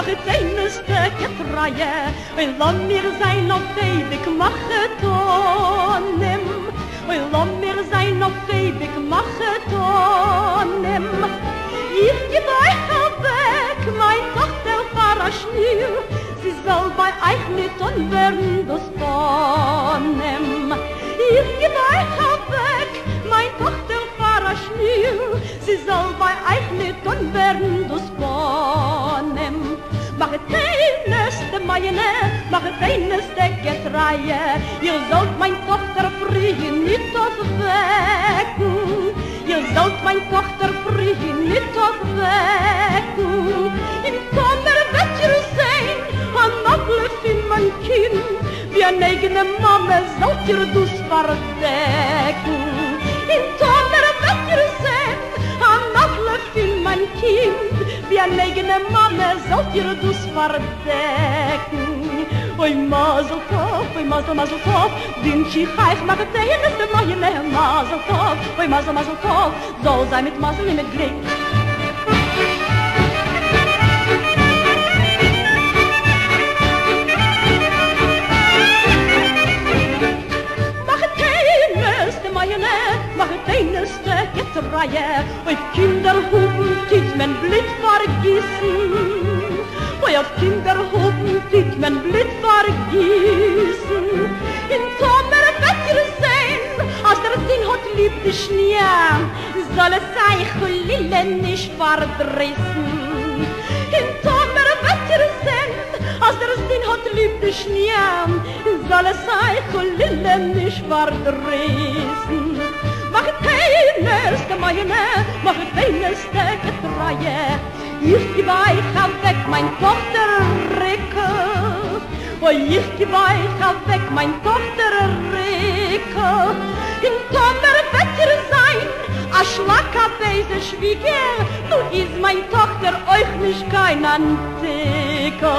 Machatenesta draaien. Oi, laat meer zijn op tijd, ik mag het aannemen. Oi, laat meer zijn op tijd, ik mag het aannemen. Ik geef haar weg, mijn dochter voor een schnier. Ze zal bij eich niet onweren, dus aannemen. Ik geef haar weg, mijn dochter voor een schnier. Ze zal bij eich niet onweren, dus aannemen. Machatenesta mijne, Machatenesta getraaie. Je zult mijn dochter vroeg niet opwekken. Je zult mijn dochter vroeg niet opwekken. In kamer werd je zijn, een nachtlicht in mijn kind. Wie een eigen mama zult je dus verdekken. In kamer werd je zijn, een nachtlicht in mijn kind. Wie een eigene mama zult je dus verdekken. Oi mazeltov, oi mazel mazeltov, dintje geich Machatenesta mijne mazeltov. Oi mazel mazeltov, zo zij met mazel en met grik. Machatenesta mijne, Machatenesta getraaie. Oi kinderhoeven dit men blit vergissen. Oi, op kinderhoeven dit men blit vergissen. In kamer beter zijn, als er ding had lieb de schneer, zal het zijn gelillen niet verdrissen. In kamer beter zijn, als er ding had lieb de schneer, zal het zijn gelillen niet verdrissen. Machatenesta mijne, Machatenesta getraaie. Ich gebe euch weg, mein Tochter Ricke. Oh, ich gebe euch weg, mein Tochter Ricke. In Tomer Wetter sein, a schlagabese Schwiege. Nun ist mein Tochter euch nicht kein Antike.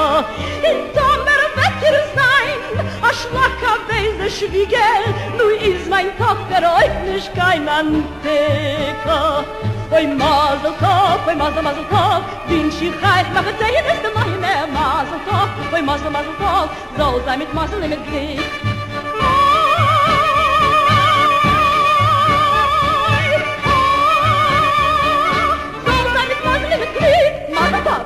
In Tomer Wetter sein, a schlagabese Schwiege. Nun ist mein Tochter euch nicht kein Antike. Oi mazeltov, oi mazel mazeltov, dintje geich Machatenesta mijne mazeltov. Oi mazel mazeltov, zo zij met mazel en met grik. Zo zij met mazel en met grik, mazeltov.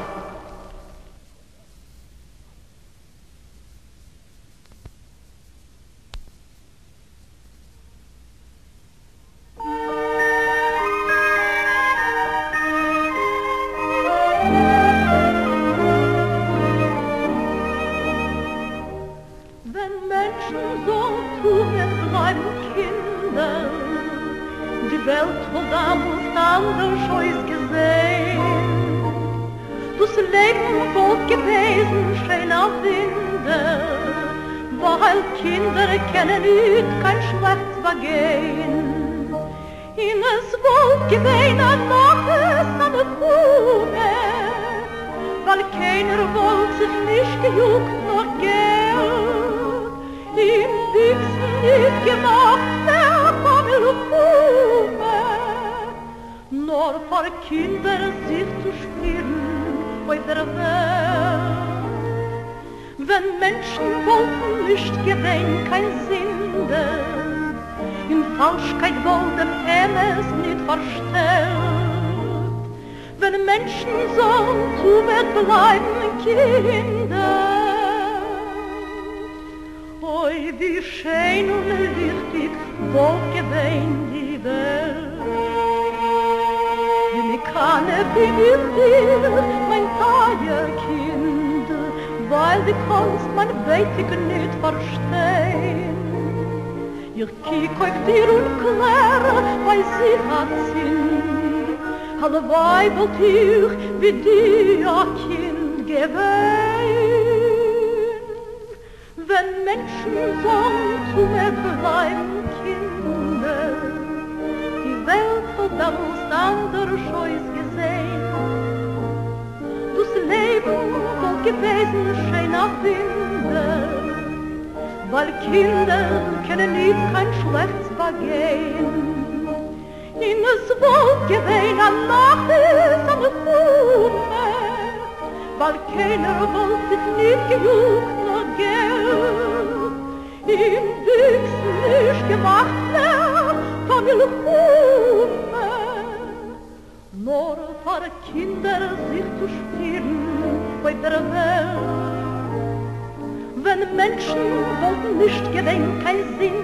maar keiner wollt sich nicht genug noch Geld. Im Dix nicht gemacht mehr, Familienkumme. Nur für Kinder sich zu spielen bei der Welt. Wenn Menschen wollten nicht gedenken, kein Sinn.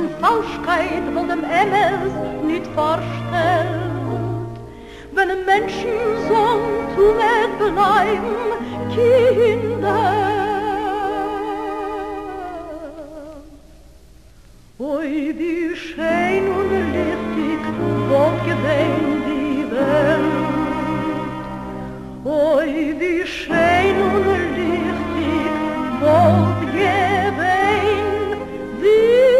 In Falschkeit will dem Emels nicht verstellt. Wenn ein Menschen so tun es bleiben, Kinder. Oi, wie schön und lichtig wird gewesen die Welt. Oi, wie schön und lichtig wird gewesen die Welt.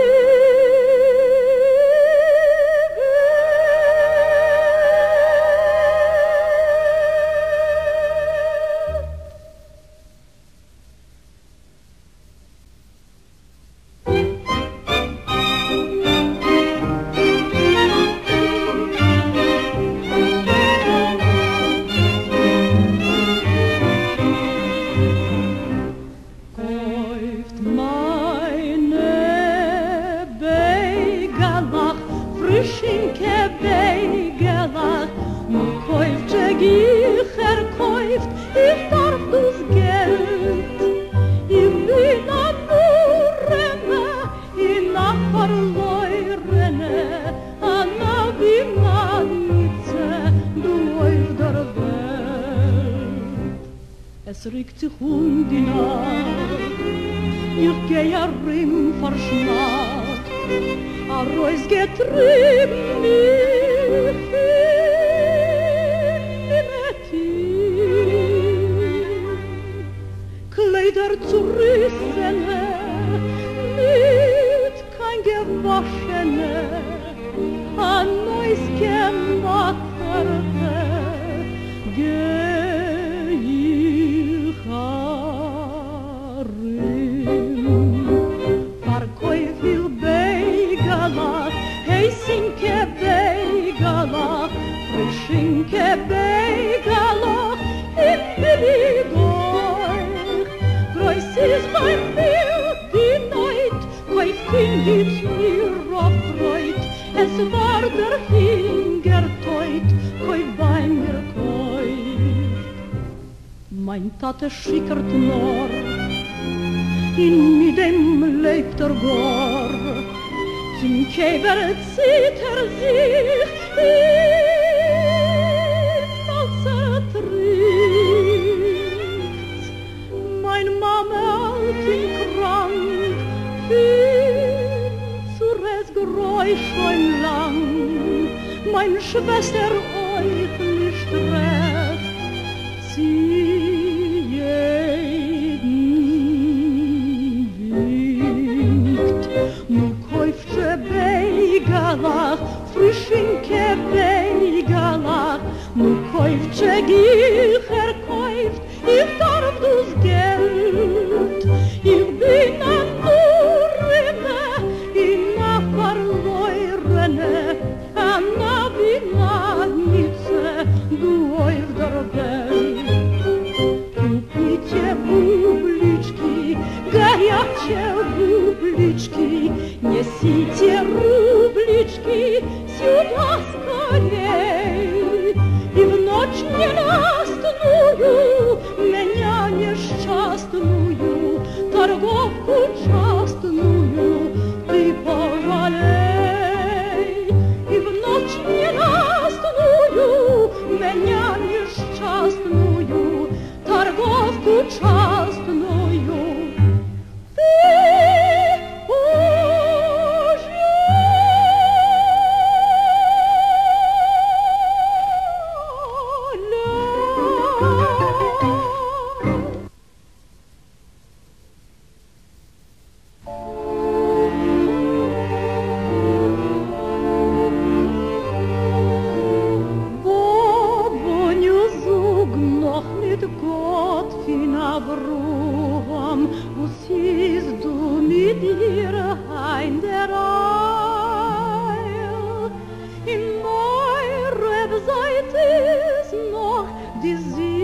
Disease.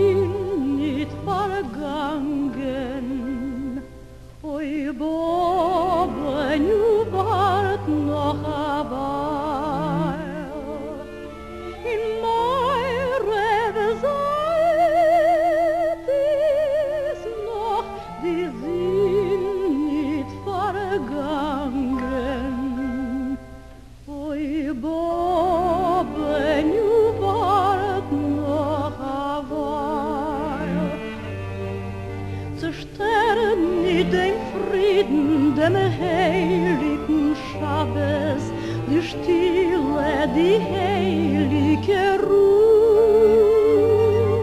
vergangen. Oi, Bobe, nu wart nog een weil. In meure Zeit is nog die Sinn niet vergangen. Oi, Bobe, nu wart nog een weil. Ze sterren niet den Frieden, dem heiligen Schabes, die Stille, die heilige Ruhe.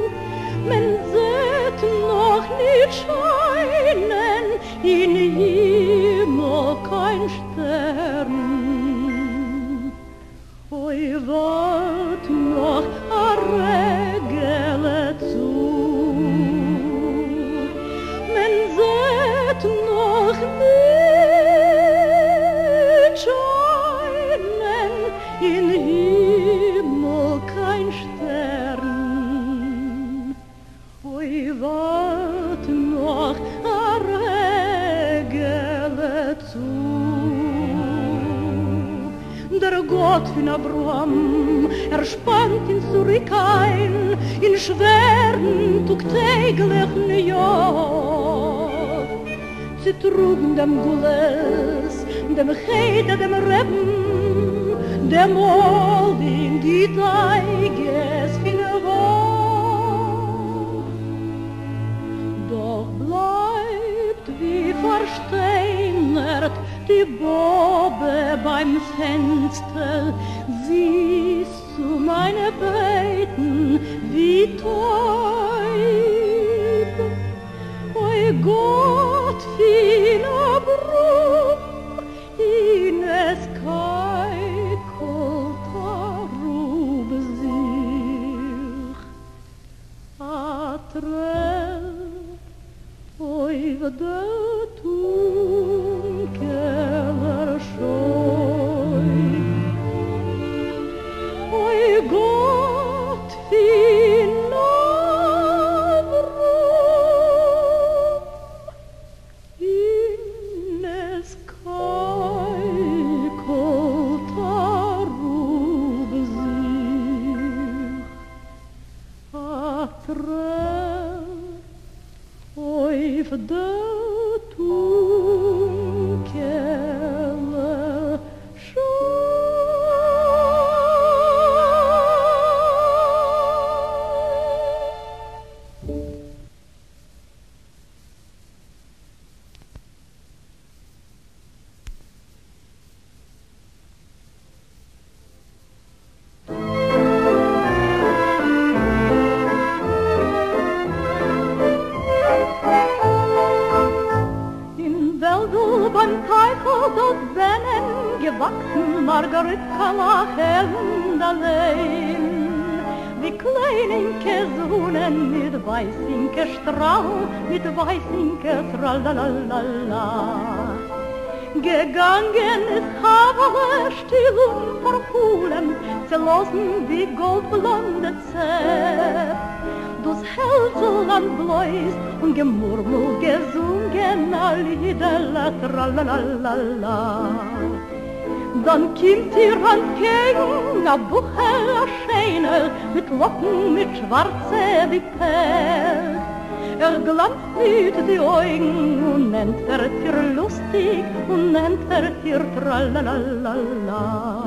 Man sieht noch nicht scheinen, in Himmel kein Stern. Oi, wart noch a Regele zu. Man sieht noch nicht scheinen, in Himmel kein Stern. Oi, wart noch a Regele zu. Der Gott von Abraham, spannt ihn zurück ein, in schweren Tug täglichen Job. Sie trugen dem Gules, dem Heide, dem Reben, dem Old in die Teiges Fingerwald. Doch bleibt wie versteinert die Bobe beim Fenster. Siehst du meine Beiten, wie teub? Oi Gott, fin abrum, ines kaikol tarub sich. Atrel, oi vdetum keller schoi. Gott, fin abrum, ines kaikol tarub sich. Atrel, oi vdetum keller schoi. Gewachsen Margaritkala hellend allein, die kleinenke Sohnen mit weißinke Strahl, mit weißinke Tralalala. Gegangen ist Havele still und verpulen, zerlosen wie goldblonde Zepp. Das Hälseland bläust und gemurmelt gesungen all Liederla Tralalala. Dann kommt ihr entgegen, a Buchel, a Schäner, mit Locken, mit Schwarze wie Pell. Glanzt mit die Augen und nennt ihr lustig und nennt ihr Tralalala.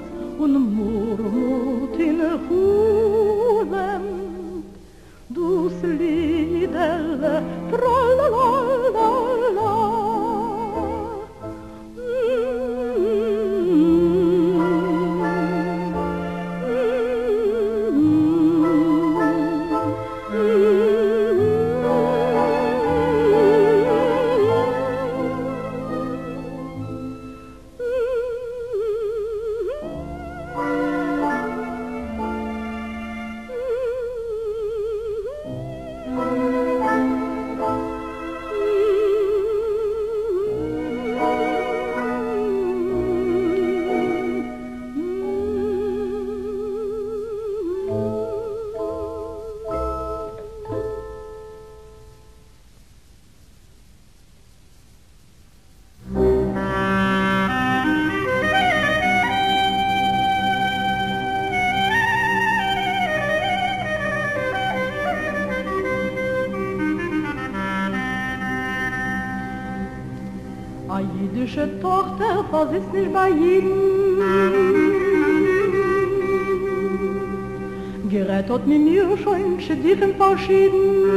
und murmelt in Fuhlen. Dus Liedele, tralalala. Jüdische Tochter, was ist nicht bei Ihnen? Gerät hat mit mir schon Schädigen verschieden.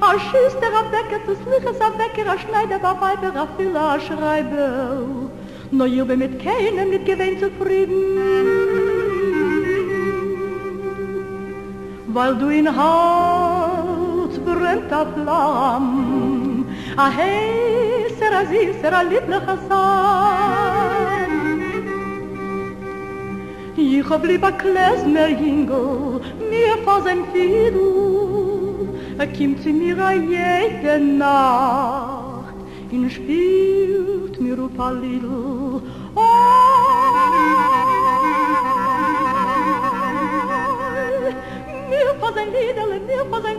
A Schüster, a Bäcker, zu Sliches, a Bäcker, a Schneider, a Weiber, a Filler, a Schreiber. No, ich bin mit keinem nicht gewähnt zufrieden. Weil du ihn hast, brennt a Flamm. A hey, sera zi, sera lieblich Hassan. Ich hab lieber Klesmer Jingo, mir fast ein Fiedel. Kommt sie mir jede Nacht, und spielt mir auf ein Liedl. Mir fast ein Liedl, mir fast ein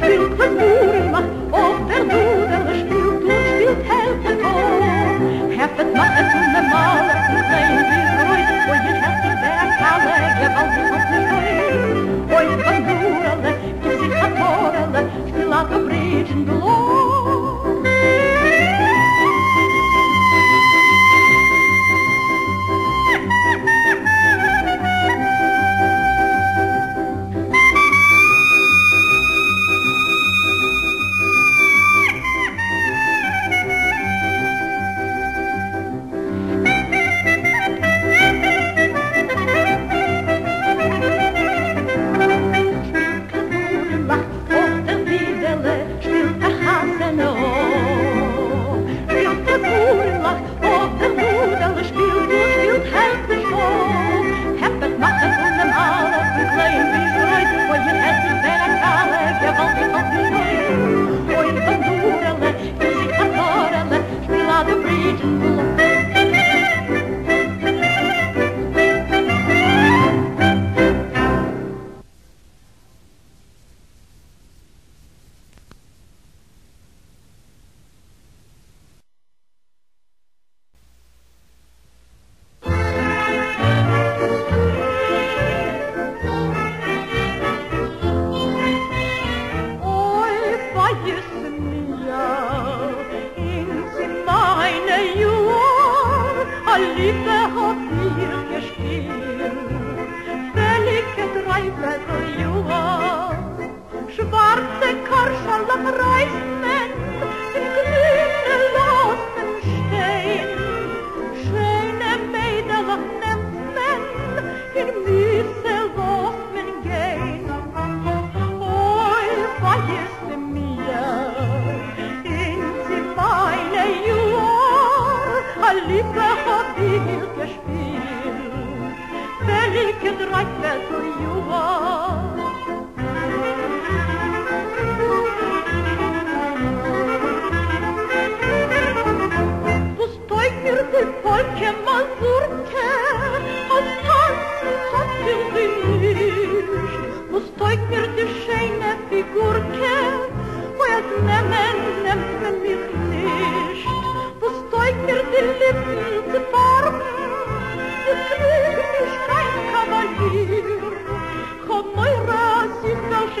Spielt was Nudeln macht, auf der Nudel spielt und spielt Helfet auch. Helfet macht es und der Maler zu sein, wie ruhig, wo ihr Helfet der Kalle, gewaltig und nicht ruhig. Oi, was Nudeln, gibt sich an Torelle, spielt auf dem Bridge und Below. Brüder, die Schöne, als ist heilig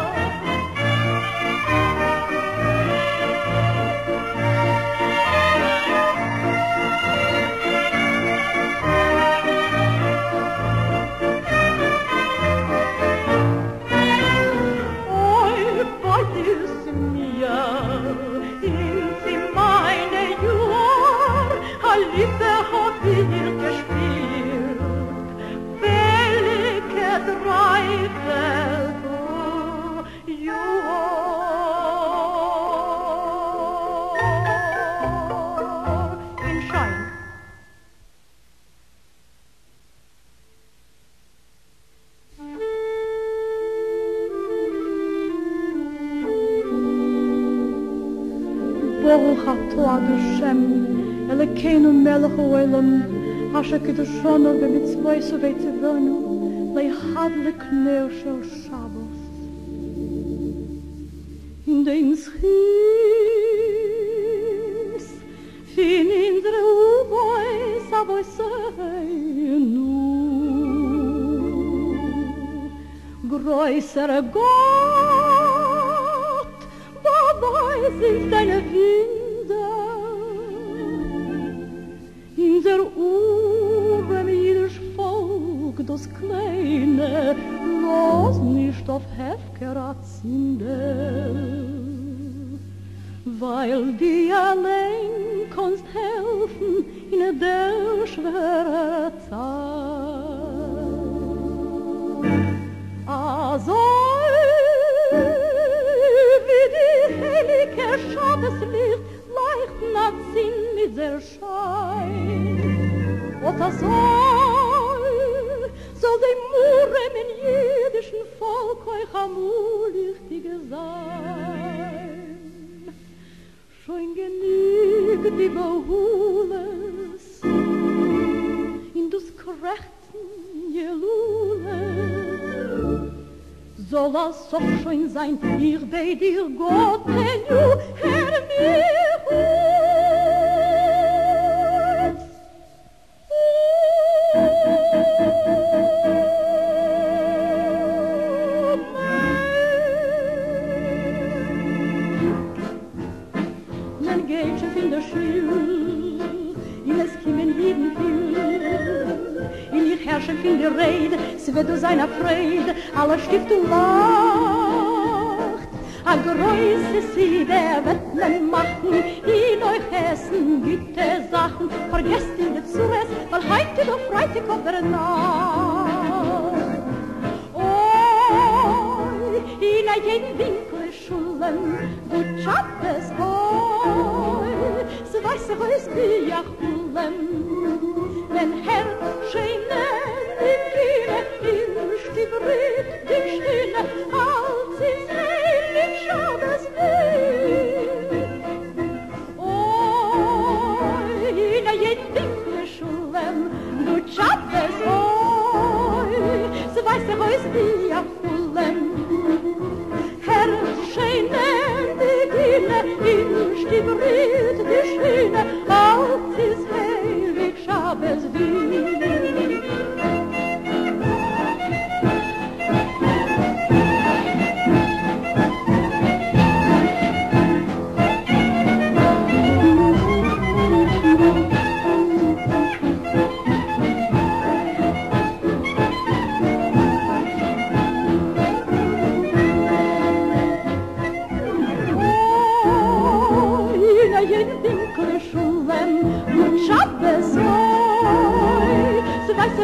Schabes Wien.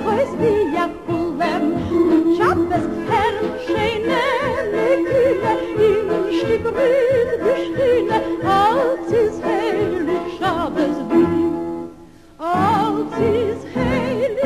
groß wie ein Pullem. Ich hab das Herrn, schöne Leküle, im Stück Brühl gestüne, als ist heilig Schabes Brühl, als ist heilig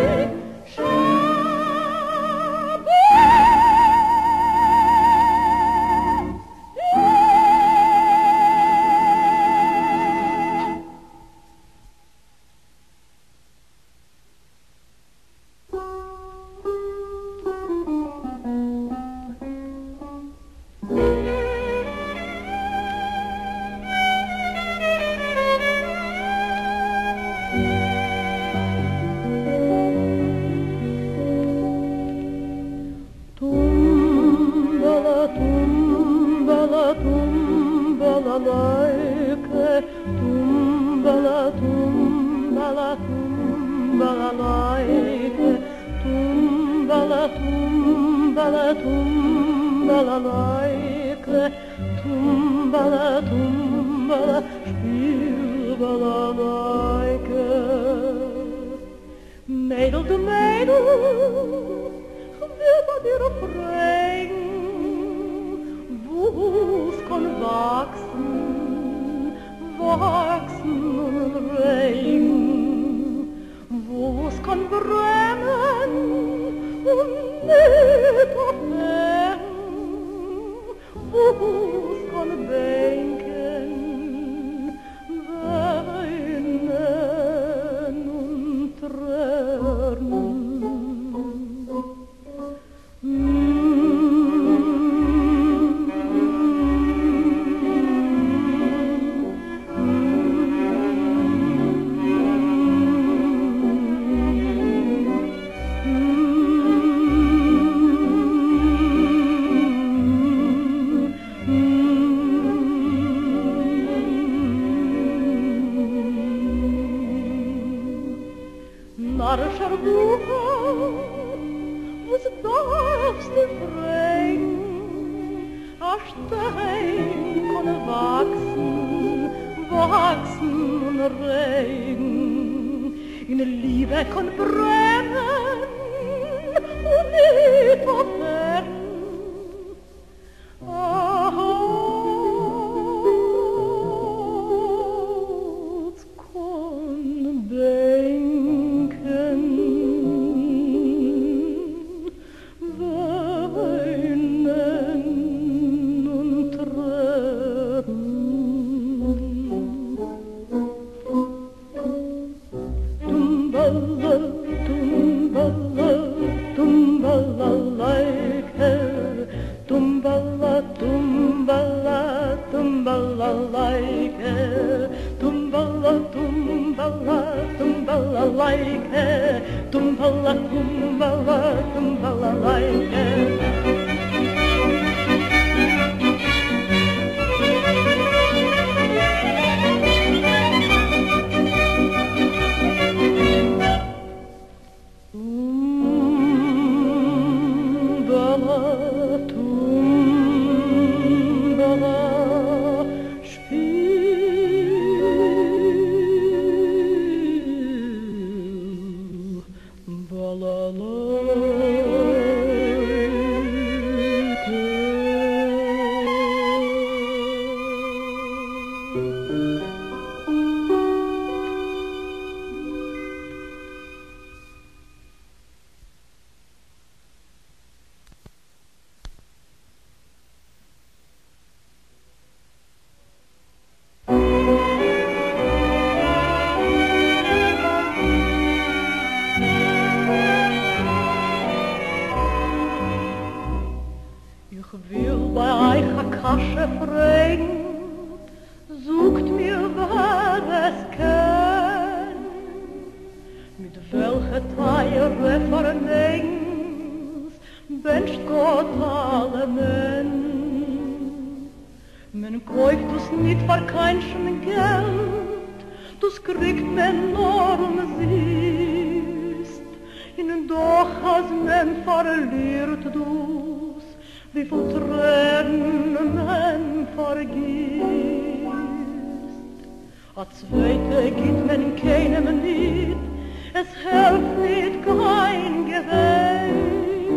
es helpt niet kein Gewinn.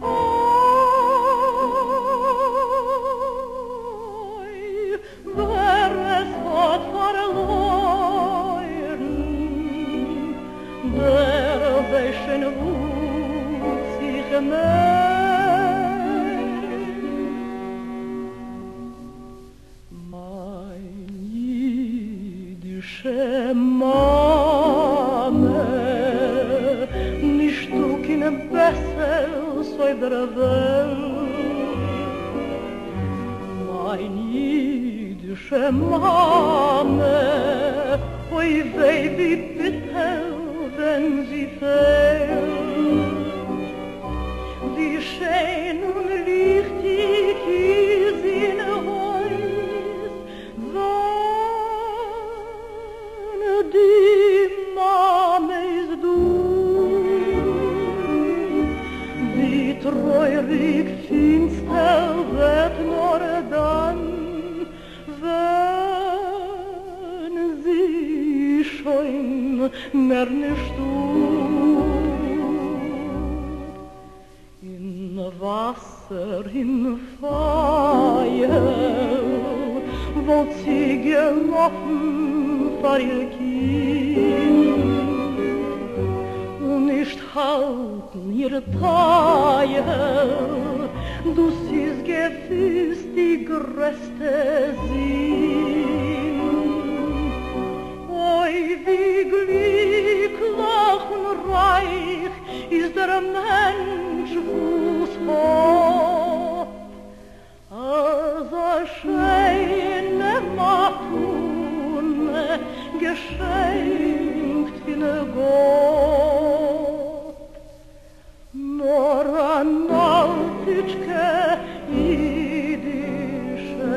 Oi, wer es hat verloren, der welchen Wut sich mein. Mein jüdische Mame, nicht du keine Bessel soll der Welt. Mein jüdische Mame, oi weh, wie bitter, wenn sie fehlt. Wie schön und lichtig ist in Häus, wenn die Mame ist du. Wie treurig finster wird nur dann, wenn sie schon mehr nicht tut. Wasser in Feuer, wo sie gelaufen vor ihr Kind. Und nicht halten ihr Teuer, du siehst gefühlt die größte Sinn. Oi, wie glücklich und reich ist der Mensch, oh, als eine schöne Machtune geschenkt in Gott. Nur an altitschke jüdische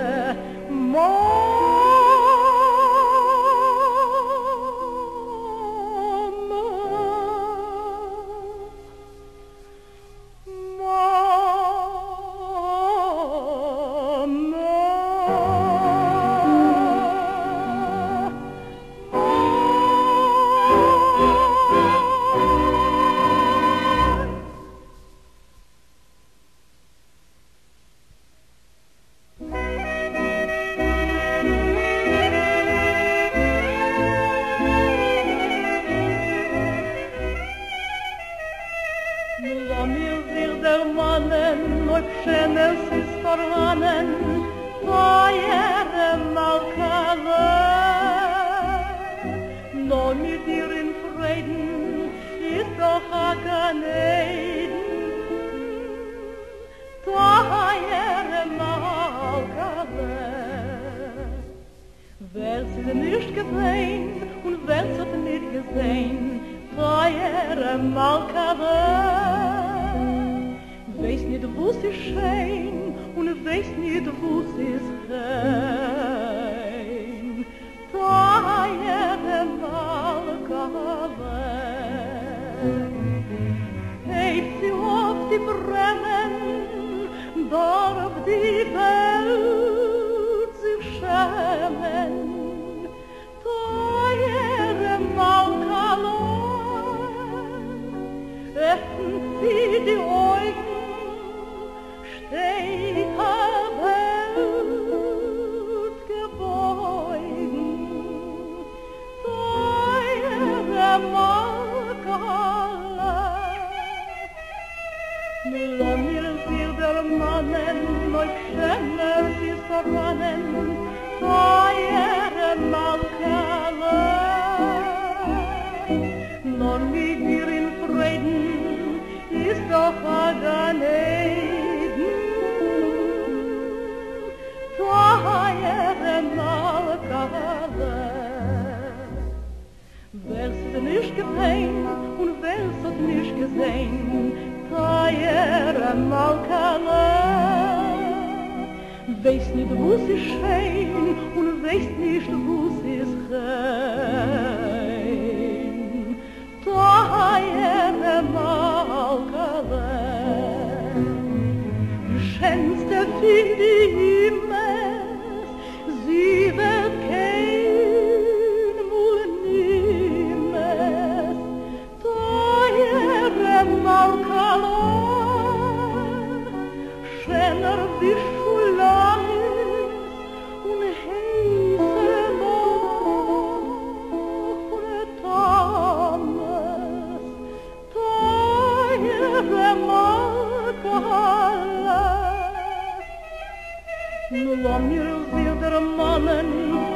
sie wird kein Wohl nimmer.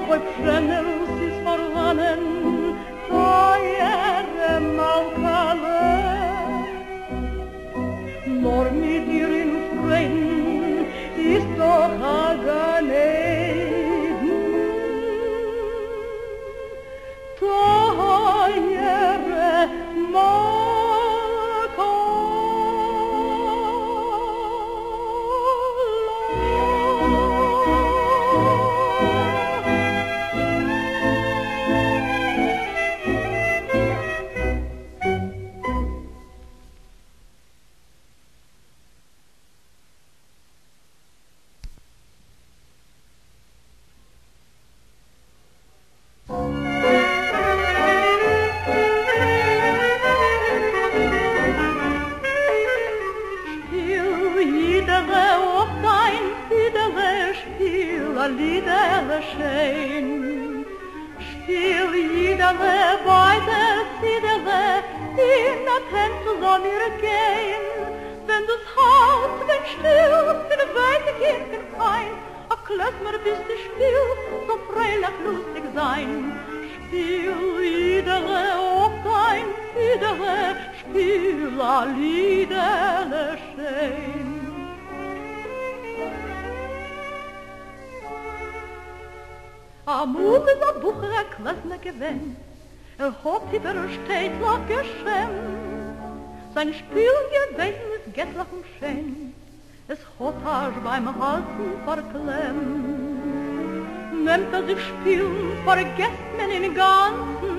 Ovoj prenelu si svarlanen, Teira malkele. Nor mit dir in Frieden ist doch Haganeben. Teira malkele. Sein Spiel gewesen ist Gettlachen schön, es Hotage beim Halsen verklemmt. Nimmt sich Spielen, vergesst man im Ganzen,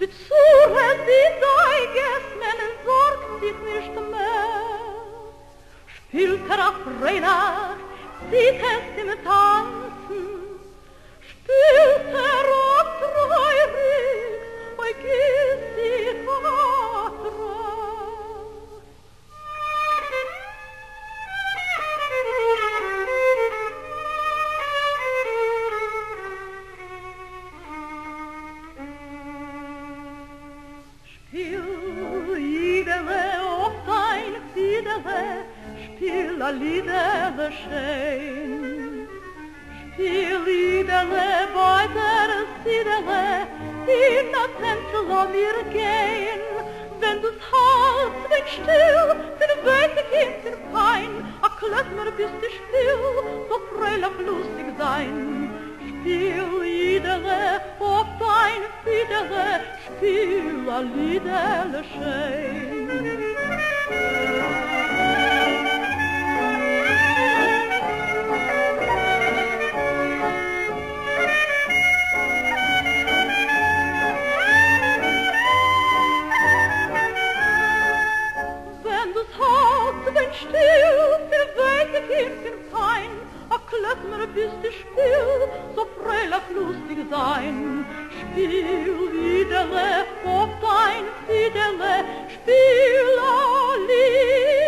die Zure, die da gegessen, man sorgt sich nicht mehr. Spielt auf Freitag, sieht es im Tanzen, spielt auf Treurig, vergisst die Hatreurig. Spiel a liedele schön, spiel liedele weiter siedele, in a Tänzel an mir gehen. Wenn du's Hals wird still, den Weg gibt dir Pein, a Klöckner bist du still, so freilich lustig sein. Spiel liedele, ob dein Fiedele, spiel a liedele schön. Still, der Weite gibt dir Pein, a Klöckner bist du still, so freilich lustig sein. Spiel Liedele, ob dein Fiedele, spiel a Liedele.